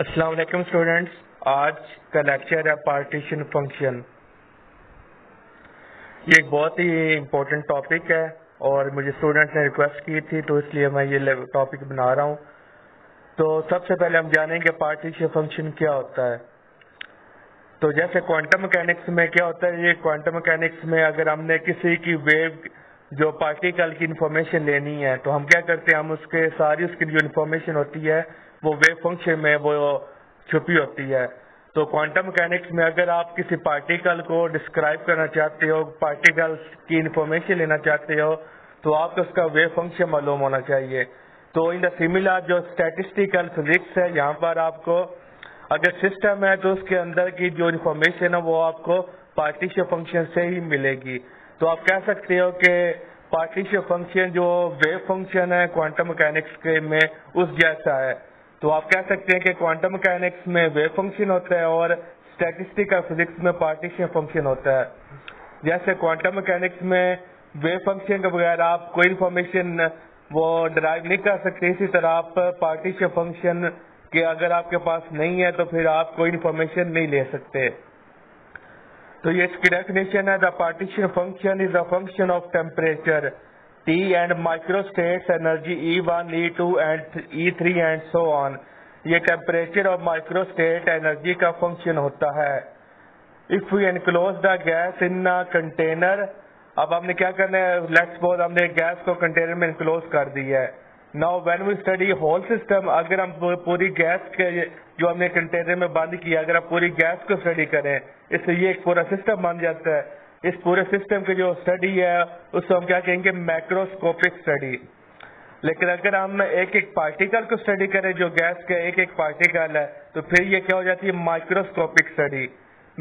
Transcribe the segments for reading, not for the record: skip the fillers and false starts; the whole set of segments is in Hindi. अस्सलाम वालेकुम स्टूडेंट्स, आज का लेक्चर है पार्टीशन फंक्शन। ये एक बहुत ही इम्पोर्टेंट टॉपिक है और मुझे स्टूडेंट्स ने रिक्वेस्ट की थी तो इसलिए मैं ये टॉपिक बना रहा हूँ। तो सबसे पहले हम जानेंगे पार्टीशन फंक्शन क्या होता है। तो जैसे क्वांटम मैकेनिक्स में क्या होता है, ये क्वांटम मैकेनिक्स में अगर हमने किसी की वेव जो पार्टिकल की इन्फॉर्मेशन लेनी है तो हम क्या करते हैं, हम उसके सारी उसकी जो इन्फॉर्मेशन होती है वो वेव फंक्शन में वो छुपी होती है। तो क्वांटम मैकेनिक्स में अगर आप किसी पार्टिकल को डिस्क्राइब करना चाहते हो, पार्टिकल्स की इन्फॉर्मेशन लेना चाहते हो, तो आपको उसका वेव फंक्शन मालूम होना चाहिए। तो इन द सिमिलर जो स्टैटिस्टिकल फिजिक्स है, यहाँ पर आपको अगर सिस्टम है तो उसके अंदर की जो इन्फॉर्मेशन है वो आपको पार्टीशन फंक्शन से ही मिलेगी। तो आप कह सकते हो कि पार्टीशन फंक्शन जो वेव फंक्शन है क्वांटम मैकेनिक्स के में उस जैसा है। तो आप कह सकते हैं कि क्वांटम मैकेनिक्स में वेव फंक्शन होता है और स्टैटिस्टिकल फिजिक्स में पार्टीशन फंक्शन होता है। जैसे क्वांटम मैकेनिक्स में वेव फंक्शन के बगैर आप कोई इन्फॉर्मेशन वो डराइव नहीं कर सकते, इसी तरह आप पार्टीशन फंक्शन के अगर आपके पास नहीं है तो फिर आप कोई इन्फॉर्मेशन नहीं ले सकते। तो ये इसकी डेफिनेशन है, the partition function is a function of temperature T and microstates energy E1, E2 and E3 and so on। ये टेम्परेचर और माइक्रोस्टेट एनर्जी का फंक्शन होता है। If we enclose the gas in a container, अब हमने क्या करना है, लेट्स सपोज हमने गैस को कंटेनर में एनक्लोज कर दिया है। Now when we study whole system, अगर हम पूरी गैस के जो हमने कंटेनर में बंद किया, अगर आप पूरी गैस को स्टडी करें, इससे ये एक पूरा सिस्टम बन जाता है। इस पूरे सिस्टम की जो स्टडी है उसको हम क्या कहेंगे, मैक्रोस्कोपिक स्टडी। लेकिन अगर हम एक एक पार्टिकल को स्टडी करें जो गैस का एक एक पार्टिकल है, तो फिर ये क्या हो जाती है, माइक्रोस्कोपिक स्टडी।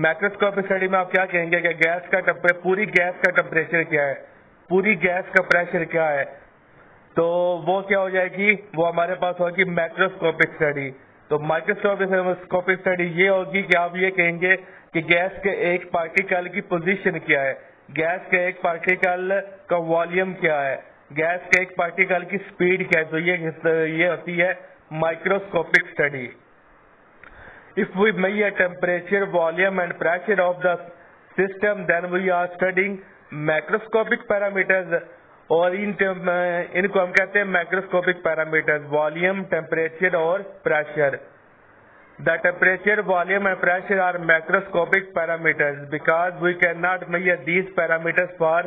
मैक्रोस्कोपिक स्टडी में आप क्या कहेंगे कि गैस का पूरी गैस का टेम्परेचर क्या है, पूरी गैस का प्रेशर क्या है, तो वो क्या हो जाएगी, वो हमारे पास होगी मैक्रोस्कोपिक स्टडी। तो माइक्रोस्कोपिक स्टडी ये होगी कि आप ये कहेंगे कि गैस के एक पार्टिकल की पोजीशन क्या है, गैस के एक पार्टिकल का वॉल्यूम क्या है, गैस के एक पार्टिकल की स्पीड क्या है। तो ये होती है microscopic study. If we measure temperature, volume and pressure of the system, then we are studying macroscopic parameters. और इनको हम कहते हैं मैक्रोस्कोपिक पैरामीटर्स, वॉल्यूम, टेम्परेचर और pressure. The temperature, volume and pressure are macroscopic parameters because we cannot measure these parameters for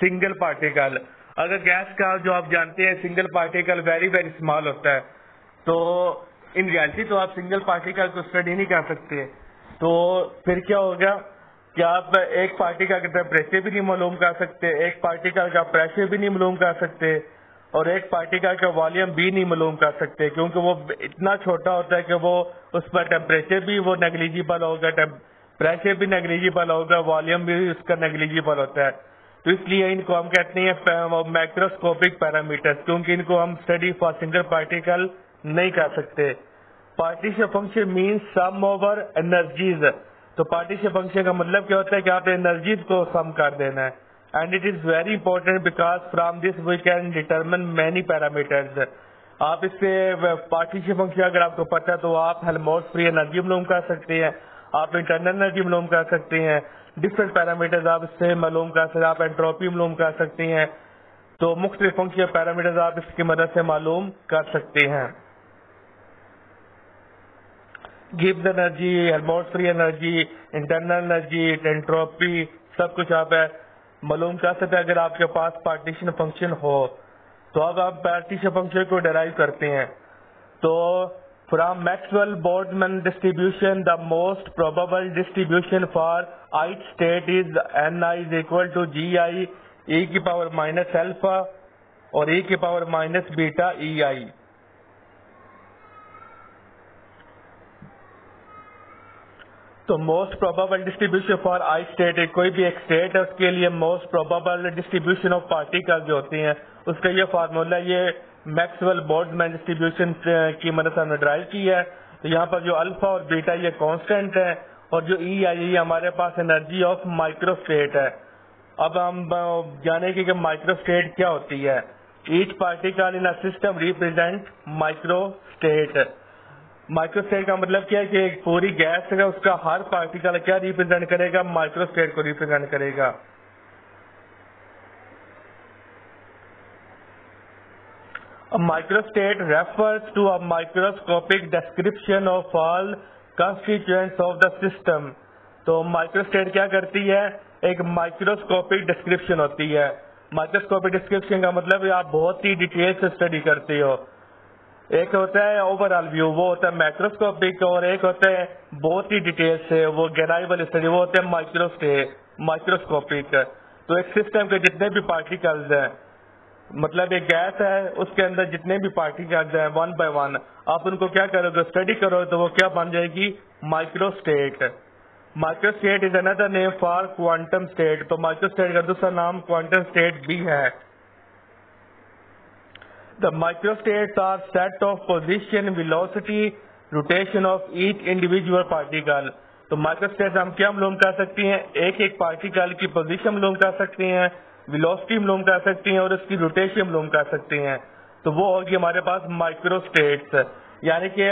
single particle। अगर गैस का जो आप जानते हैं single particle very very small होता है, तो इन रियलिटी तो आप सिंगल पार्टिकल को स्टडी नहीं कर सकते। तो फिर क्या होगा कि आप एक पार्टिकल का टेम्परेचर भी नहीं मालूम कर सकते, एक पार्टिकल का प्रेशर भी नहीं मालूम कर सकते और एक पार्टिकल का वॉल्यूम भी नहीं मालूम कर सकते, क्योंकि वो इतना छोटा होता है कि वो उस पर टेम्परेचर भी वो नेग्लिजिबल होगा, प्रेशर भी नेग्लिजिबल होगा, वॉल्यूम भी उसका नेग्लिजिबल होता है। तो इसलिए इनको हम कहते हैं मैक्रोस्कोपिक पैरामीटर्स, क्योंकि इनको हम स्टडी फॉर सिंगल पार्टिकल नहीं कर सकते। Partition function means sum over energies. तो पार्टीशन फंक्शन का मतलब क्या होता है कि आप एनर्जीज को सम कर देना है। And it is very important because from this we can determine many parameters। आप इससे पार्टीशन फंक्शन अगर आपको पता है तो आप हेल्महोल्ट्ज़ फ्री एनर्जी मालूम कर सकते हैं, आप इंटरनल एनर्जी मालूम कर सकते हैं, डिफरेंट पैरामीटर्स आप इससे मालूम कर सकते हैं, आप एंट्रोपी मालूम कर सकते हैं। तो मुख्तलिफ फंक्शन पैरामीटर्स आप इसकी मदद से मालूम कर सकते हैं। Gibbs energy, Helmholtz free energy, internal energy, entropy, सब कुछ आप मालूम कर सकते हैं अगर आपके पास पार्टीशन फंक्शन हो। तो अब आप पार्टीशन फंक्शन को डिराइव करते हैं। तो from Maxwell Boltzmann distribution, the most probable distribution for each state is NI = GI e⁻αi और e⁻βei। तो most probable distribution for I state, कोई भी एक स्टेट है उसके लिए most probable distribution of particle जो होती हैं उसका ये फार्मूला, ये मैक्सवेल बोल्ट्ज़मैन डिस्ट्रीब्यूशन की मदद से हमने ड्राइव की है। तो यहाँ पर जो अल्फा और बीटा ये कांस्टेंट है और जो ई आई ये हमारे पास एनर्जी ऑफ माइक्रोस्टेट है। अब हम जानेंगे कि माइक्रोस्टेट क्या होती है। Each particle in a system represent microstate. Microstate का मतलब क्या है कि एक पूरी गैस है, उसका हर पार्टिकल क्या रिप्रेजेंट करेगा, माइक्रोस्टेट को रिप्रेजेंट करेगा। Microstate refers to a microscopic description of all constituents of the system. तो माइक्रोस्टेट क्या करती है, एक माइक्रोस्कोपिक डिस्क्रिप्शन होती है। माइक्रोस्कोपिक डिस्क्रिप्शन का मतलब आप बहुत ही डिटेल से स्टडी करते हो। एक होता है ओवरऑल व्यू, वो होता है मैक्रोस्कोपिक, और एक होता है बहुत ही डिटेल से, वो गहराई स्टडी, वो होता है माइक्रोस्टेट, माइक्रोस्कोपिक। तो एक सिस्टम के जितने भी पार्टिकल्स हैं, मतलब एक गैस है, उसके अंदर जितने भी पार्टिकल्स हैं वन बाय वन आप उनको क्या करोगे, स्टडी करो, तो वो क्या बन जाएगी, microstate. Microstate is another name for quantum state. तो माइक्रोस्टेट का दूसरा नाम क्वांटम स्टेट भी है। The microstates are set of position, velocity, rotation of each individual particle. तो microstates हम क्या मालूम कर सकते हैं, एक एक पार्टिकल की पोजिशन मालूम कर सकते हैं, वेलोसिटी मालूम कर सकते हैं और उसकी रोटेशन मालूम कर सकते हैं। तो वो होगी हमारे पास माइक्रोस्टेट्स। यानी कि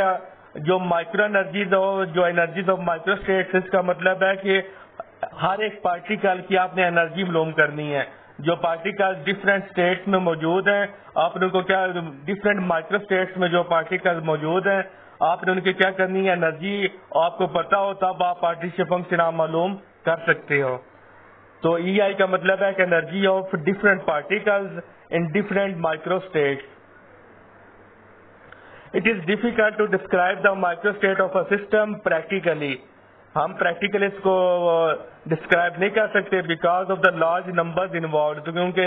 जो माइक्रो एनर्जीज और जो एनर्जीज ऑफ माइक्रोस्टेट्स, इसका मतलब है कि हर एक पार्टिकल की आपने एनर्जी मालूम करनी है। जो पार्टिकल्स डिफरेंट स्टेट्स में मौजूद हैं, आपने उनको क्या, डिफरेंट माइक्रो स्टेट्स में जो पार्टिकल्स मौजूद हैं आपने उनकी क्या करनी है, एनर्जी आपको पता हो तब आप पार्टीशन फंक्शन आप मालूम कर सकते हो। तो ई आई का मतलब है कि energy of different particles in different micro states. It is difficult to describe the micro state of a system practically. हम प्रैक्टिकली इसको डिस्क्राइब नहीं कर सकते because of the large numbers involve. तो क्योंकि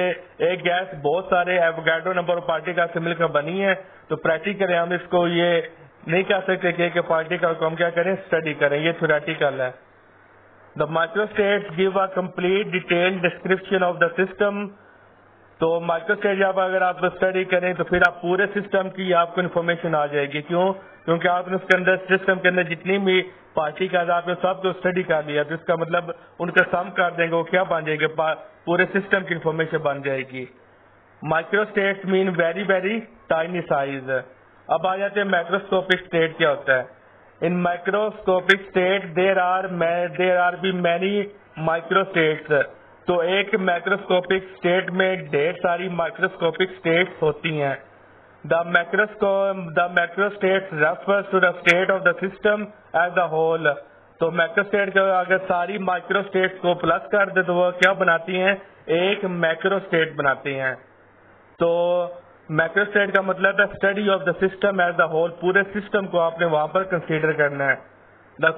एक गैस बहुत सारे एवोगाड्रो नंबर पार्टिकल से मिलकर बनी है, तो प्रैक्टिकली हम इसको ये नहीं कह सकते कि एक पार्टिकल को हम क्या करें, स्टडी करें, ये थ्योरेटिकल है। The microstates give a complete detailed description of the system. तो माइक्रोस्टेट जब अगर आप स्टडी करें तो फिर आप पूरे सिस्टम की आपको इन्फॉर्मेशन आ जाएगी। क्यों, क्योंकि आपने उसके अंदर, सिस्टम के अंदर जितनी भी पार्टिकल्स आपने सबको स्टडी कर लिया, तो इसका मतलब उनका सम कर देंगे, वो क्या बन जाएगी, पूरे सिस्टम की इन्फॉर्मेशन बन जाएगी। Microstate mean very very tiny size. अब आ जाते हैं मैक्रोस्कोपिक स्टेट क्या होता है। In microscopic state there are be many microstates. तो एक मैक्रोस्कोपिक स्टेट में ढेर सारी माइक्रोस्कोपिक स्टेट्स होती हैं। The macrostate refers to the state of the system as a whole. तो मैक्रोस्टेट को अगर सारी माइक्रोस्टेट को प्लस कर दे तो वो क्या बनाती हैं, एक मैक्रोस्टेट बनाती हैं। तो मैक्रोस्टेट का मतलब है study of the system as a whole, पूरे सिस्टम को आपने वहां पर कंसीडर करना है। The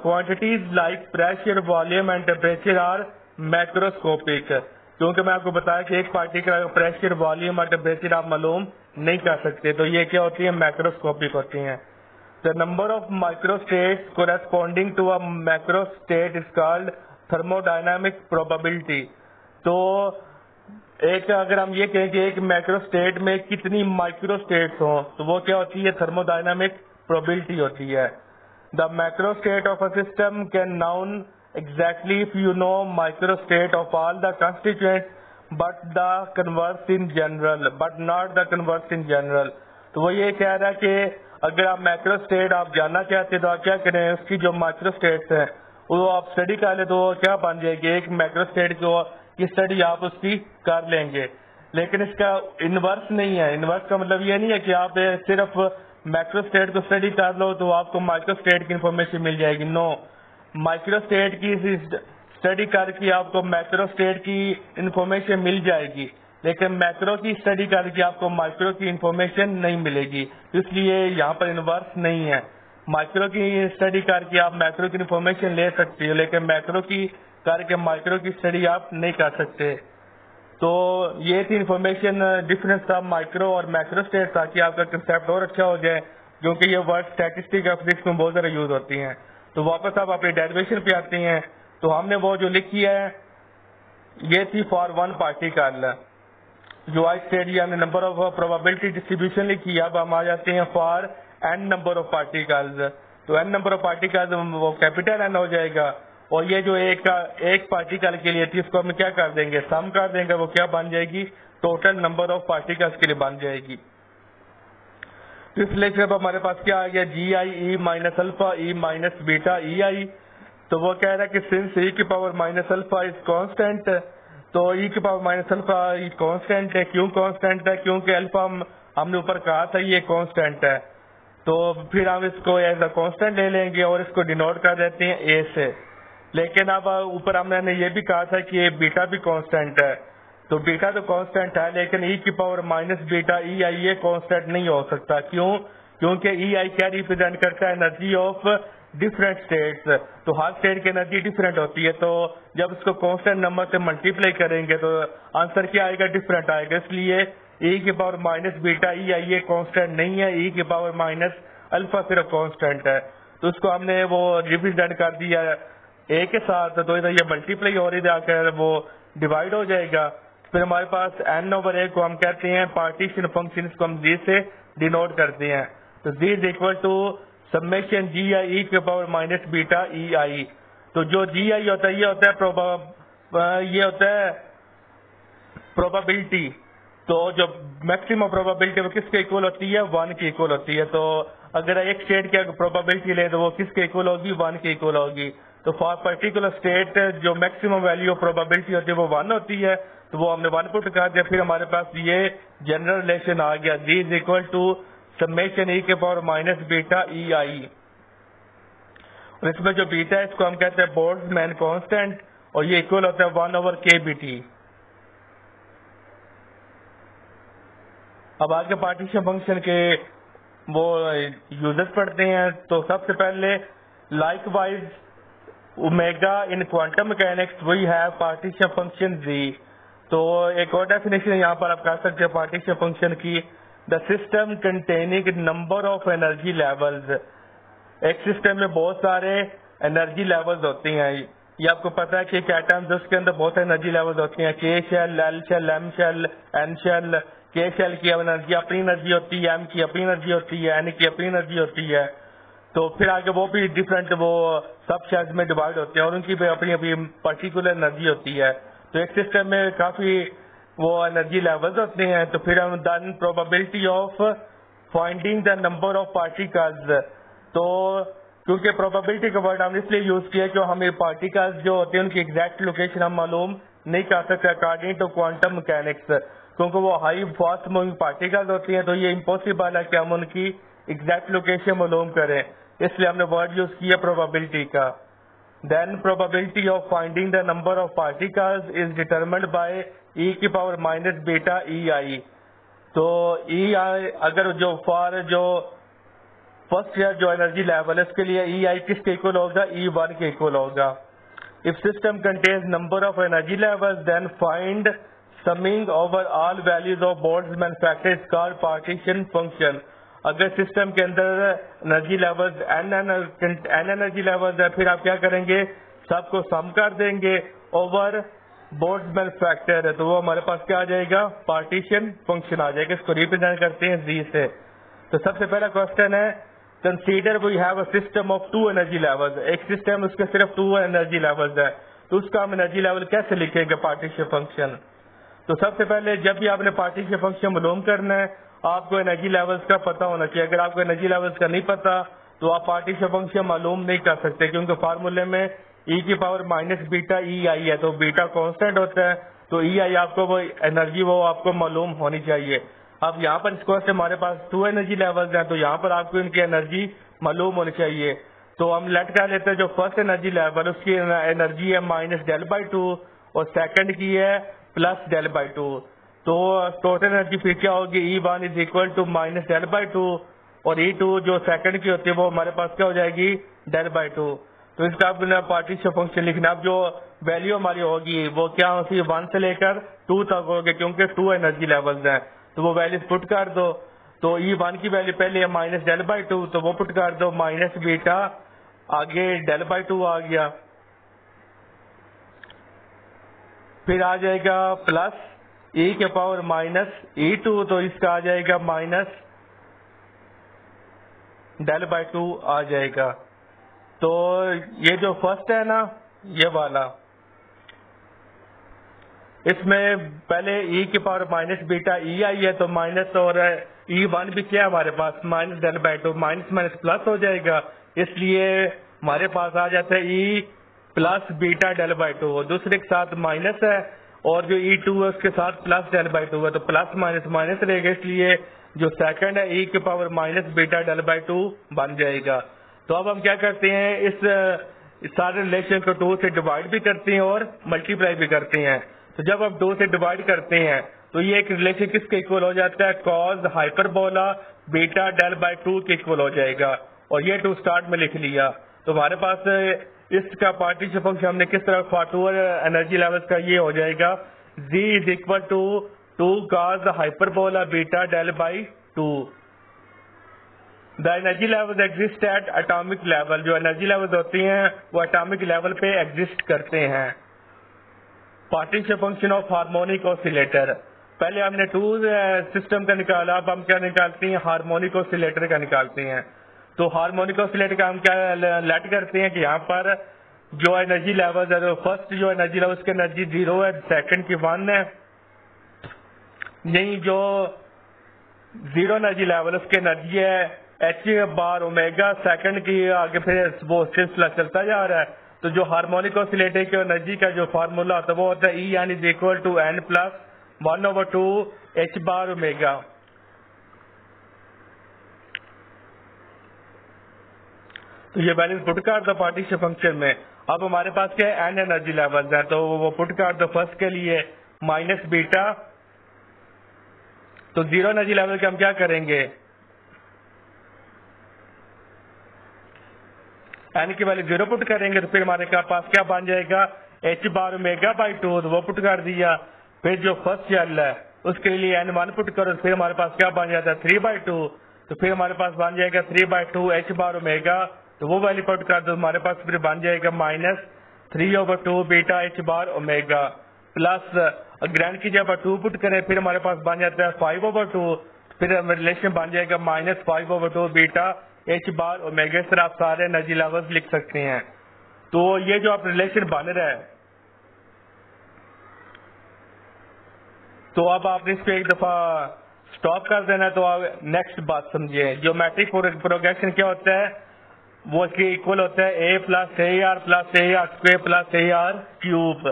quantities like pressure, volume and temperature are macroscopic. क्योंकि मैं आपको बताया कि एक पार्टिकल प्रेशर, वॉल्यूम और टेम्परेचर आप मालूम नहीं कर सकते, तो ये क्या होती है, मैक्रोस्कोपिक होती हैं। The number of microstates corresponding to a macrostate is called thermodynamic probability. तो एक अगर हम ये कहें कि एक मैक्रोस्टेट में कितनी माइक्रोस्टेट्स हों, तो वो क्या होती है, थर्मोडायनामिक प्रोबेबिलिटी होती है। The macrostate of a system can known exactly if you know microstate of all the constituent but not the converse in general. तो वो ये कह रहा है कि अगर आप मैक्रोस्टेट आप जानना चाहते हैं तो आप क्या करें, उसकी जो माइक्रोस्टेट्स हैं वो आप स्टडी कर ले, तो क्या बन जाएगी, एक मैक्रोस्टेट को की स्टडी आप उसकी कर लेंगे। लेकिन इसका इन्वर्स नहीं है। इन्वर्स का मतलब ये नहीं है कि आप सिर्फ मैक्रोस्टेट को स्टडी कर लो तो आपको माइक्रोस्टेट की इन्फॉर्मेशन मिल जाएगी। नो, माइक्रोस्टेट की स्टडी करके आपको मैक्रोस्टेट की इन्फॉर्मेशन मिल जाएगी, लेकिन मैक्रो की स्टडी करके आपको माइक्रो की इन्फॉर्मेशन नहीं मिलेगी, इसलिए यहाँ पर इन्वर्स नहीं है। माइक्रो की स्टडी करके आप मैक्रो की इन्फॉर्मेशन ले सकते हो, लेकिन मैक्रो की करके माइक्रो की स्टडी आप नहीं कर सकते। तो ये थी इन्फॉर्मेशन डिफरेंस था माइक्रो और मैक्रोस्टेट, ताकि आपका कंसेप्ट और अच्छा हो जाए, क्योंकि ये वर्ड स्टैटिस्टिक्स और फिजिक्स में बहुत ज्यादा यूज होती है। तो वापस आप अपने डेरिवेशन पे आते हैं। तो हमने वो जो लिखी है ये थी फॉर वन पार्टिकल, जो आई स्टेट हमने नंबर ऑफ प्रोबेबिलिटी डिस्ट्रीब्यूशन लिखी। अब हम आ जाते हैं for N number of particles. तो एन नंबर ऑफ पार्टिकल्स वो कैपिटल एन हो जाएगा, और ये जो एक पार्टिकल के लिए थी इसको हम क्या कर देंगे, सम कर देंगे, वो क्या बन जाएगी, टोटल नंबर ऑफ पार्टिकल्स के लिए बन जाएगी। तो इस लेक्चर पर हमारे पास क्या आ गया, जी आई ई माइनस अल्फा ई माइनस बीटा ई आई। तो वो कह रहा है कि सिंस ई की power minus alpha is constant, तो ई की पावर माइनस अल्फा कांस्टेंट है। क्यों कांस्टेंट है? क्योंकि अल्फा हमने ऊपर कहा था ये कांस्टेंट है, तो फिर हम इसको एज अ कांस्टेंट ले लेंगे और इसको डिनोट कर देते हैं ए से। लेकिन अब ऊपर हमने ये भी कहा था कि ये बीटा भी कांस्टेंट है, तो बीटा तो कांस्टेंट है लेकिन ई की पावर माइनस बीटा ई आई ये कांस्टेंट नहीं हो सकता। क्यों? क्योंकि ई आई क्या रिप्रेजेंट करता है, एनर्जी ऑफ डिफरेंट स्टेट्स। तो हर स्टेट की एनर्जी डिफरेंट होती है, तो जब इसको कांस्टेंट नंबर से मल्टीप्लाई करेंगे तो आंसर क्या आएगा, डिफरेंट आएगा। इसलिए ई की पावर माइनस बीटा ई आई ये कांस्टेंट नहीं है, ई की पावर माइनस अल्फा सिर्फ कांस्टेंट है। तो उसको हमने वो रिप्रेजेंट कर दिया ए के साथ, तो ये मल्टीप्लाई हो रही जाकर वो डिवाइड हो जाएगा। फिर हमारे पास एन ओवर ए को हम कहते हैं पार्टीशन फंक्शन, इसको हम जी से डिनोट करते हैं। तो जी इज इक्वल टू समेशन जी आई ई के पावर माइनस बीटा ई आई। तो जो जी आई होता है ये होता है प्रोबेबिलिटी। तो जो मैक्सिमम प्रोबेबिलिटी वो किसके इक्वल होती है, वन के इक्वल होती है। तो अगर एक स्टेट की प्रोबेबिलिटी ले तो वो किसके इक्वल होगी, वन के इक्वल होगी। तो फॉर पर्टिकुलर स्टेट जो मैक्सिमम वैल्यू ऑफ प्रोबेबिलिटी होती है वो वन होती है, तो वो हमने वन पुट कर दिया। फिर हमारे पास ये जनरल रिलेशन आ गया, जी इज इक्वल टू समेशन ई के पावर माइनस बीटा ई आई। और इसमें जो बीटा है इसको हम कहते हैं बोल्ट्जमैन कांस्टेंट, और ये इक्वल होता है वन ओवर के बी टी। अब आगे पार्टीशन फंक्शन के वो यूजेस पढ़ते हैं। तो सबसे पहले likewise omega in quantum mechanics we have partition function जी। तो एक और डेफिनेशन यहाँ पर आप कर सकते हैं पार्टीशन फंक्शन की, the system containing number of energy levels. एक सिस्टम में बहुत सारे एनर्जी लेवल्स होते हैं। ये आपको पता है कि एटम्स उसके अंदर बहुत सारे एनर्जी लेवल्स होते हैं, K shell, L shell, M shell, N shell. K shell की एनर्जी अपनी एनर्जी होती है, एम की अपनी एनर्जी होती है, एन की अपनी एनर्जी होती है। तो फिर आगे वो भी डिफरेंट वो सब शेल्स में डिवाइड होते हैं और उनकी भी अपनी अपनी पर्टिकुलर एनर्जी होती है। तो एक सिस्टम में काफी वो एनर्जी लेवल्स होते हैं। तो फिर हम then probability of finding the number of particles. तो क्योंकि प्रोबेबिलिटी का वर्ड हमने इसलिए यूज किया कि हमें पार्टिकल्स जो होते हैं उनकी एग्जैक्ट लोकेशन हम मालूम नहीं कर सकते अकॉर्डिंग टू क्वांटम मैकेनिक्स, क्योंकि वो हाई फास्ट मूविंग पार्टिकल्स होती हैं। तो ये इम्पॉसिबल है कि हम उनकी एग्जैक्ट लोकेशन मालूम करें, इसलिए हमने वर्ड यूज किया प्रोबेबिलिटी का। Then probability of finding the number of particles is determined by ई की पावर माइनस बीटा ई आई। तो ई आई अगर जो फॉर जो फर्स्ट या जो एनर्जी लेवल है उसके लिए ई आई किसके इक्वल होगा, ई वन के इक्वल होगा। If system contains number of energy levels then find summing over all values of Boltzmann factor is called partition function. अगर सिस्टम के अंदर energy levels N energy levels है, फिर आप क्या करेंगे, सबको सम कर देंगे ओवर बोल्ट्जमैन फैक्टर है। तो वो हमारे पास क्या आ जाएगा, पार्टीशन फंक्शन आ जाएगा। इसको रिप्रेजेंट करते हैं जी से। तो सबसे पहला क्वेश्चन है consider we have a system of two energy levels. एक सिस्टम उसके सिर्फ टू एनर्जी लेवल्स है, तो उसका हम एनर्जी लेवल कैसे लिखेंगे, पार्टीशन फंक्शन। तो सबसे पहले जब भी आपने पार्टीशन फंक्शन मालूम करना है आपको एनर्जी लेवल्स का पता होना चाहिए। अगर आपको एनर्जी लेवल्स का नहीं पता तो आप पार्टीशन फंक्शन मालूम नहीं कर सकते, क्योंकि फार्मूले में ई की पावर माइनस बीटा ई आई है, तो बीटा कांस्टेंट होता है, तो ई आई आपको वो एनर्जी वो आपको मालूम होनी चाहिए। अब यहाँ पर इस क्वेश्चन हमारे पास टू एनर्जी लेवल्स हैं, तो यहाँ पर आपको इनकी एनर्जी मालूम होनी चाहिए। तो हम लेट कर लेते हैं जो फर्स्ट एनर्जी लेवल उसकी एनर्जी है माइनस डेल बाई टू और सेकेंड की है प्लस डेल बाई टू। तो टोटल एनर्जी फिर क्या होगी, E one is equal to minus del by two और ई टू जो सेकेंड की होती है वो हमारे पास क्या हो जाएगी, डेल बाई टू। तो इसका आपने पार्टीशन फंक्शन लिखना। अब जो वैल्यू हमारी होगी वो क्या होगी, 1 से लेकर 2 तक होगी, क्योंकि 2 एनर्जी लेवल्स हैं, तो वो वैल्यू पुट कर दो। तो E1 की वैल्यू पहले है माइनस डेल बाई टू, तो वो पुट कर दो माइनस बीटा आगे डेल बाई टू आ गया। फिर आ जाएगा प्लस E के पावर माइनस ई टू, तो इसका आ जाएगा माइनस डेल बाई टू आ जाएगा। तो ये जो फर्स्ट है ना ये वाला, इसमें पहले ई की पावर माइनस बीटा ई आई है, तो माइनस और E1 भी क्या हमारे पास minus del by two, minus minus plus हो जाएगा, इसलिए हमारे पास आ जाता है E plus beta del by two, दूसरे के साथ माइनस है, और जो E2 है उसके साथ प्लस डेल बाई टू है, तो प्लस माइनस माइनस रहेगा, इसलिए जो सेकंड है E के power minus beta del by two बन जाएगा। तो अब हम क्या करते हैं, इस सारे रिलेशन को 2 से डिवाइड भी करते हैं और मल्टीप्लाई भी करते हैं। तो जब आप 2 से डिवाइड करते हैं तो ये एक रिलेशन किसके इक्वल हो जाता है, cos hyperbola beta del by two के इक्वल हो जाएगा, और ये 2 स्टार्ट में लिख लिया। तो हमारे पास इसका पार्टीशन फंक्शन हमने किस तरह फाटूअर एनर्जी लेवल्स का ये हो जाएगा G is equal to 2 cos hyperbola beta del by two. The energy levels exist at atomic level, जो एनर्जी लेवल्स होती हैं वो एटॉमिक लेवल पे एग्जिस्ट करते हैं। Partition function of harmonic oscillator, पहले हमने 2 सिस्टम का निकाला, अब हम क्या निकालते हैं, हार्मोनिक ऑसिलेटर का निकालते हैं। तो हार्मोनिक ऑसिलेटर का हम क्या लेट करते हैं कि यहाँ पर जो एनर्जी लेवल्स है, फर्स्ट जो एनर्जी लेवल उसकी एनर्जी 0 है, सेकंड की 1 है, यही जो 0 एनर्जी लेवल उसकी एनर्जी है एच बार ओमेगा, सेकंड की आगे फिर वो सिलसिला चलता जा रहा है। तो जो हार्मोनिक ऑसिलेटर की एनर्जी का जो फार्मूला होता है वो होता है ई यानी equal to N plus 1/2 H bar omega. तो ये बैलेंस पुट कर दो पार्टीशन फंक्शन में। अब हमारे पास क्या है, एन एनर्जी लेवल्स है, तो वो पुट कर दो फर्स्ट के लिए माइनस बीटा। तो 0 एनर्जी लेवल के हम क्या करेंगे, एन की वैल्यू 0 पुट करेंगे, तो फिर हमारे पास क्या बन जाएगा एच बार ओमेगा बाई 2, वो पुट कर दिया। फिर जो फर्स्ट चल है उसके लिए n1 पुट करो, फिर हमारे पास क्या बन जाता है 3/2, तो फिर हमारे पास बन जाएगा 3/2 एच बार ओमेगा, तो वो वैल्यू पुट कर दो, हमारे पास फिर बन जाएगा minus 3/2 beta H bar omega plus grand की जगह 2 पुट करें, फिर हमारे पास बन जाता है 5/2, फिर रिलेशन बन जाएगा minus 5/2 beta H bar omega. इस तरह आप सारे एनर्जी लेवल्स लिख सकते हैं। तो ये जो आप रिलेशन बन रहा है, तो अब आपने इसको एक दफा स्टॉप कर देना। तो आप नेक्स्ट बात समझिए, ज्योमेट्रिक प्रोग्रेशन क्या होता है, वो इसके इक्वल होता है A plus A R square plus A R cube.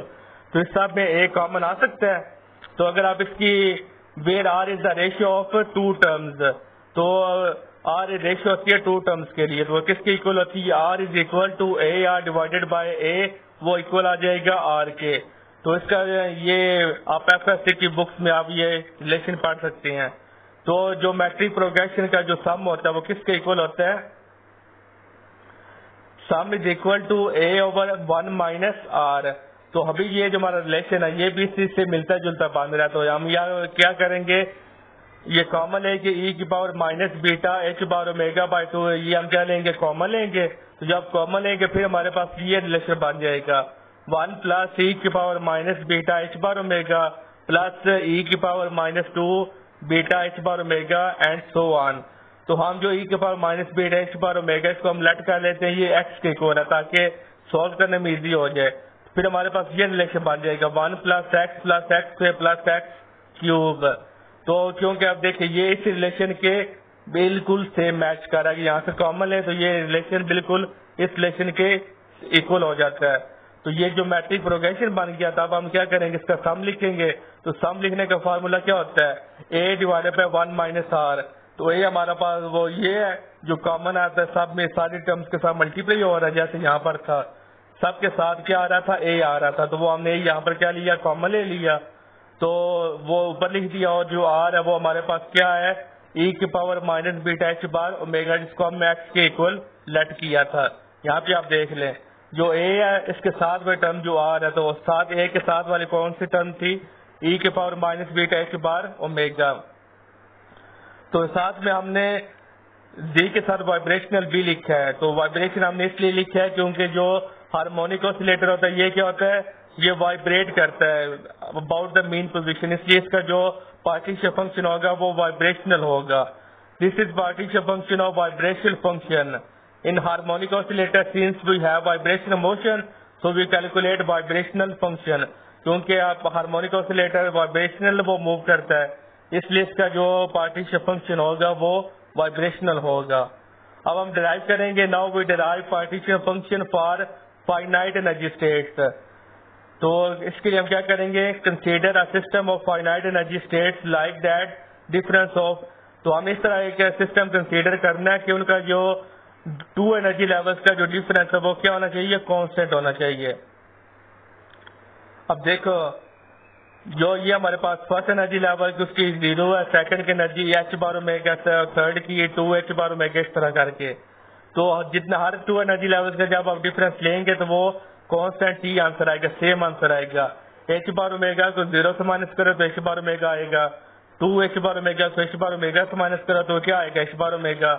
तो इस सब में ए कॉमन आ सकता है। तो अगर आप इसकी where R is the ratio of 2 terms, तो आर रेशियो होती है 2 टर्म्स के लिए, तो वो किसके इक्वल होती है, R is equal to A R divided by A, वो इक्वल आ जाएगा आर के। तो इसका ये आप FSC की बुक्स में आप ये रिलेशन पढ़ सकते हैं। तो जो मैट्रिक प्रोग्रेशन का जो सम होता है वो किसके इक्वल होता है, sum is equal to A/1 minus R. तो अभी ये जो हमारा रिलेशन है ये भी इसी से मिलता जुलता बांध रहा है। तो हम यहाँ क्या करेंगे, ये कॉमन है कि e की power minus beta H bar omega by 2, ये हम क्या लेंगे कॉमन लेंगे। तो जब कॉमन लेंगे फिर हमारे पास ये रिलेशन बन जाएगा 1 प्लस e की power minus beta H bar omega plus e की power minus 2 beta H bar omega and so on. तो हम जो e की power minus beta H bar omega इसको हम लट कर लेते हैं, ये x के इक्वल है ताकि सॉल्व करने में ईजी हो जाए। फिर हमारे पास ये रिलेशन बन जाएगा 1 plus X plus X cube. तो क्योंकि आप देखिए ये इस रिलेशन के बिल्कुल सेम मैच कर रहा है, यहाँ से कॉमन है तो ये रिलेशन बिल्कुल इस रिलेशन के इक्वल हो जाता है। तो ये जो मैट्रिक प्रोग्रेशन बन गया था, अब हम क्या करेंगे इसका सम लिखेंगे। तो सम लिखने का फार्मूला क्या होता है, A divided by 1 minus R. तो ए हमारा पास वो ये है जो कॉमन आता है, सब में सारी टर्म्स के साथ मल्टीप्लाई हो रहा है, जैसे यहाँ पर था सबके साथ क्या आ रहा था ए आ रहा था, तो वो हमने यहाँ पर क्या लिया कॉमन ले लिया, तो वो ऊपर लिख दिया। और जो आर है वो हमारे पास क्या है e की power minus beta H bar omega, जिसको हमने x के इक्वल लेट किया था। यहाँ पे आप देख लें जो a है इसके साथ वाली टर्म जो आर है, तो साथ a के साथ वाली कौन सी टर्म थी e की power minus beta H bar omega. तो साथ में हमने जी के साथ वाइब्रेशनल भी लिखा है। तो वाइब्रेशन हमने इसलिए लिखा है क्योंकि जो हार्मोनिक ऑसिलेटर होता है ये क्या होता है, ये वाइब्रेट करता है अबाउट द मीन पोजीशन, इसलिए इसका जो पार्टीशन फंक्शन होगा वो वाइब्रेशनल होगा। This is partition function of vibrational function in harmonic oscillator. Since we have vibration motion so we calculate vibrational function, क्योंकि आप हार्मोनिक ऑसिलेटर वाइब्रेशनल वो मूव करता है, इसलिए इसका जो पार्टीशन फंक्शन होगा वो वाइब्रेशनल होगा। अब हम डिराइव करेंगे, now we derive partition function for finite energy states. तो इसके लिए हम क्या करेंगे, consider a system of finite energy states like that difference of, तो हमें इस तरह एक सिस्टम कंसीडर करना है कि उनका जो टू एनर्जी लेवल्स का जो डिफरेंस है वो क्या होना चाहिए, कांस्टेंट होना चाहिए। अब देखो जो ये हमारे पास फर्स्ट एनर्जी लेवल की उसकी जीरो है, सेकंड की एनर्जी एच बार ओमेगा है, थर्ड की 2h बार ओमेगा, इस तरह करके। तो जितना हर टू एनर्जी लेवल का जब आप डिफरेंस लेंगे तो वो कांस्टेंट ही आंसर आएगा, सेम आंसर आएगा। h बार ओमेगा को 0 से माइनस करो तो h बार ओमेगा आएगा, 2h बार ओमेगा को h बार ओमेगा से माइनस करो तो क्या आएगा, h बार ओमेगा,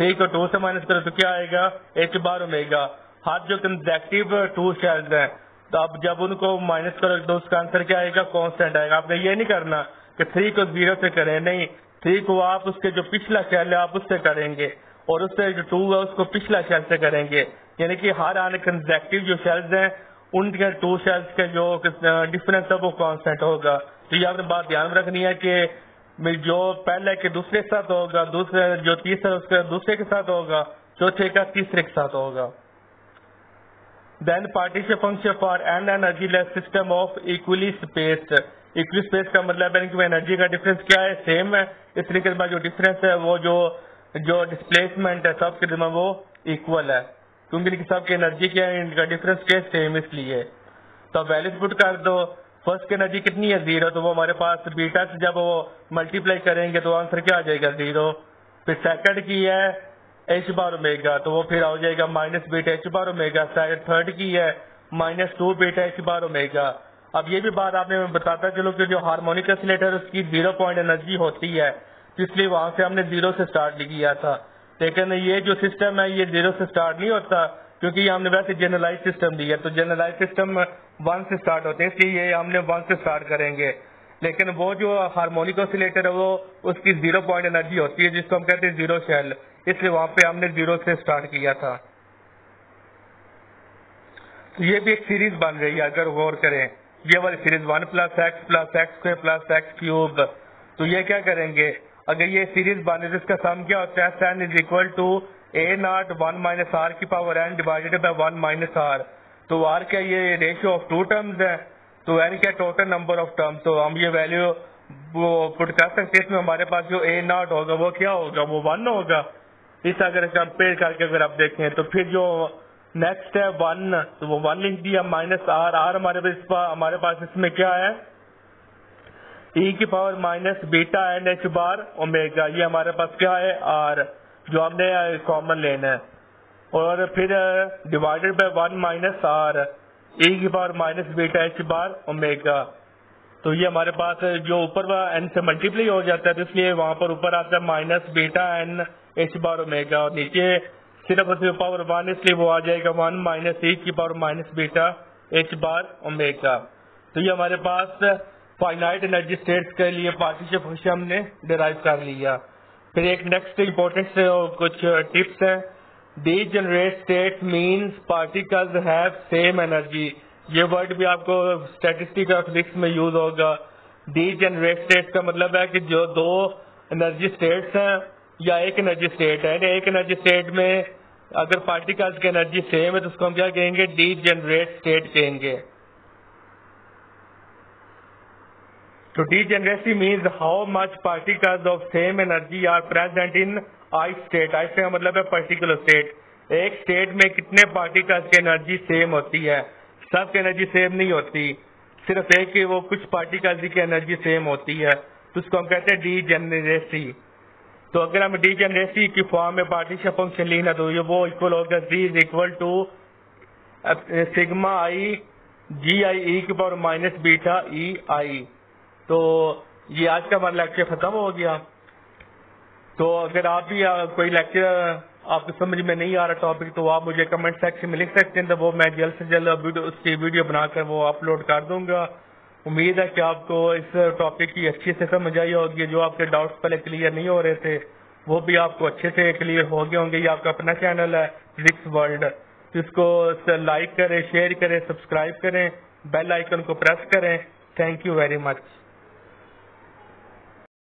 3 को 2 से माइनस करो तो क्या आएगा, h बार ओमेगा। हर जो कंसेक्टिव टू शेल्स हैं तो अब जब उनको माइनस करो तो उसका आंसर क्या आएगा, कांस्टेंट आएगा। आपने ये नहीं करना कि 3 को 0 से करें, नहीं, 3 को आप उसके जो पिछला शेल है आप उससे करेंगे और उससे जो 2 है उसको पिछला शेल से करेंगे, यानी कि हर आने कंसेक्टिव जो शेल्स हैं उनके 2 शेल्स के जो डिफरेंस है वो कांस्टेंट होगा। तो ये आपने बात ध्यान रखनी है कि जो पहले के दूसरे के साथ होगा, दूसरे जो तीसरा उसके दूसरे के साथ होगा, चौथे का तीसरे के साथ होगा। Then partition function for an energyless system of equally spaced, equally spaced का मतलब है कि एनर्जी का डिफरेंस क्या है, सेम है, इस तरीके से जो डिफरेंस है वो जो डिस्प्लेसमेंट है सबके दिमाग वो इक्वल है, क्योंकि सबकी एनर्जी क्या है, इनका डिफरेंस क्या है, सेम, इसलिए। तो वैल्यूज पुट कर दो, फर्स्ट की एनर्जी कितनी है, 0, तो वो हमारे पास बीटा से जब वो मल्टीप्लाई करेंगे तो आंसर क्या आ जाएगा, 0। फिर सेकंड की है h बार ओमेगा, तो वो फिर हो जाएगा minus beta h bar omega. Third की है minus 2 beta h bar omega. अब ये भी बात आपने बताता चलो कि जो हार्मोनिक ऑसिलेटर उसकी 0 पॉइंट एनर्जी होती है, इसलिए वहां से हमने 0 से स्टार्ट किया था, लेकिन ये जो सिस्टम है ये 0 से स्टार्ट नहीं होता, क्योंकि हमने वैसे जनरलाइज सिस्टम दिया, तो जनरलाइज सिस्टम 1 से स्टार्ट होते हैं, इसलिए ये हमने 1 से स्टार्ट करेंगे। लेकिन वो जो हार्मोनिक ऑसिलेटर है वो उसकी 0 पॉइंट एनर्जी होती है, जिसको हम कहते हैं 0 शेल, इसलिए वहां पे हमने 0 से स्टार्ट किया था। तो ये भी एक सीरीज बन रही है, अगर गौर करें ये वाली सीरीज 1 + x + x² + x³। तो ये क्या करेंगे, अगर ये सीरीज बने तो इसका सम क्या होता है, SN = (A0 1 - r⁴)/(n) / (1 - r)। तो r क्या ये रेशियो ऑफ 2 टर्म्स है, तो n क्या टोटल नंबर ऑफ टर्म, तो हम ये वैल्यू वो पुट कर सकते हैं। इसमें हमारे पास जो A0 होगा वो क्या होगा, वो 1 होगा। इस अगर कंपेयर करके अगर आप देखें तो फिर जो नेक्स्ट है 1, तो वो 1 लिख दिया माइनस आर हमारे पास इसमें क्या है, E⁻ βnH बार ओमेगा, ये हमारे पास क्या है r, जो हमने कॉमन लेना है, और फिर divided by 1 - r E⁻ βH bar omega. तो ये हमारे पास जो ऊपर n से मल्टीप्लाई हो जाता है, तो इसलिए वहां पर ऊपर आता है -βnH बार ओमेगा, और नीचे सिर्फ उसमें पावर 1, इसलिए वो आ जाएगा 1 - e⁻ βH बार ओमेगा। तो ये हमारे पास फाइनाइट एनर्जी स्टेट्स के लिए पार्टीशन फंक्शन हमने डिराइव कर लिया। फिर एक नेक्स्ट इम्पोर्टेंट कुछ टिप्स है, degenerate state means particles have same energy. ये वर्ड भी आपको स्टैटिस्टिक्स और फिजिक्स में यूज होगा। डिजेनरेट स्टेट का मतलब है कि जो 2 एनर्जी स्टेट्स हैं या एक एनर्जी स्टेट है, एक एनर्जी स्टेट में अगर पार्टिकल्स की एनर्जी सेम है तो उसको हम क्या कहेंगे, डिजेनरेट स्टेट कहेंगे। तो degeneracy means how much particles of same energy are present in I state. I state का मतलब है पर्टिकुलर स्टेट, एक स्टेट में कितने पार्टिकल्स की एनर्जी सेम होती है, सब की एनर्जी सेम नहीं होती, सिर्फ एक ही वो कुछ पार्टिकल्स की एनर्जी सेम होती है, तो उसको हम कहते हैं डिजेनरेसी। तो अगर हम डिजेनरेसी की फॉर्म में पार्टीशन फंक्शन लेना तो ये वो इक्वल होगा G = σ i Gi e⁻ β ei। तो ये आज का हमारा लेक्चर खत्म हो गया। तो अगर आप भी कोई लेक्चर आपको समझ में नहीं आ रहा टॉपिक तो आप मुझे कमेंट सेक्शन में लिख सकते हैं, तो वो मैं जल्द से जल्द उसकी वीडियो बनाकर वो अपलोड कर दूंगा। उम्मीद है कि आपको इस टॉपिक की अच्छे से समझ आई होगी, जो आपके डाउट्स पहले क्लियर नहीं हो रहे थे वो भी आपको अच्छे से क्लियर हो गए होंगे। ये आपका अपना चैनल है फिजिक्स वर्ल्ड, इसको लाइक करें, शेयर करें, सब्सक्राइब करें, बेल आइकन को प्रेस करें। Thank you very much.